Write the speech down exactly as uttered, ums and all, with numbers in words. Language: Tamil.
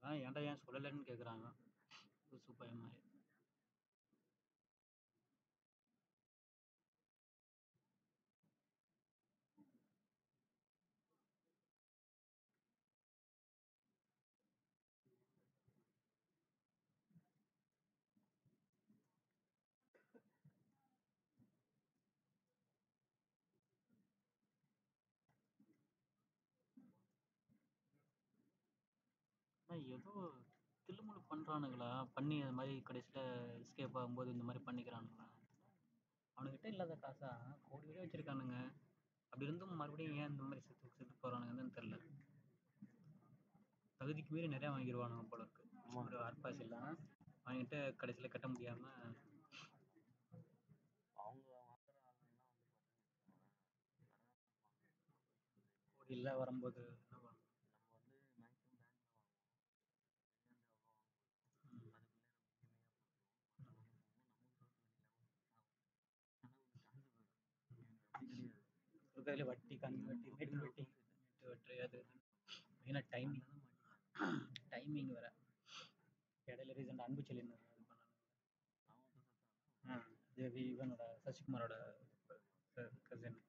அதான் ஏன்டா ஏன் சொல்லலைன்னு கேட்குறாங்க. புதுசு பயமாய் ஏதோ தில்லுமுழு பண்ணுறானுங்களா பண்ணி அது மாதிரி கடைசியில் எஸ்கேப் ஆகும்போது இந்த மாதிரி பண்ணிக்கிறானுங்களா? அவனுக்கிட்ட இல்லாத காசா கோடியே வச்சுருக்கானுங்க. அப்படி இருந்தும் மறுபடியும் ஏன் இந்த மாதிரி செத்து செத்து போகிறானுங்கன்னு தெரில. தகுதிக்கு மீறி நிறையா வாங்கிடுவானுங்க போல இருக்குது. ஒரு ஆர்பாஸ் இல்லைன்னா வாங்கிட்டு கடைசியில் கட்ட முடியாமல் அவங்க கோடியெல்லாம் வரும்போது கையில் வட்டி கண்ணி வட்டி வெட்டி வெட்டி வெட்டு வெட்டு அது மெயினாக டைமிங் டைமிங் வேறு. இடையில ரீசெண்டாக அன்பு செல்லின்னு இது பண்ணாங்க. ஆ தேவி இவனோட சசிகுமாரோட கசின்